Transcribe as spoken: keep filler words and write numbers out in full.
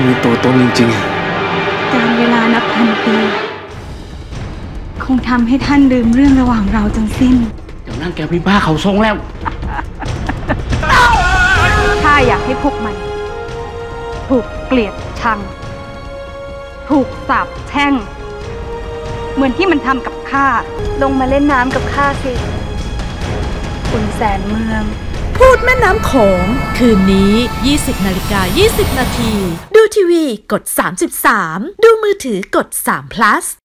ที่มีตัวตนจริงๆการเวลานับพันปีคงทำให้ท่านลืมเรื่องระหว่างเราจนสิ้นเดี๋ยวนั่นแกพี่บ้าเขาทรงแล้วข้าอยากให้พวกมันถูกเกลียดชังถูกสาปแช่งเหมือนที่มันทำกับข้าลงมาเล่นน้ำกับข้าสิคุณแสนเมืองพูดแม่น้ำโขงคืนนี้ ยี่สิบนาฬิกายี่สิบนาทีดูทีวีกดสามสิบสามดูมือถือกดสาม plus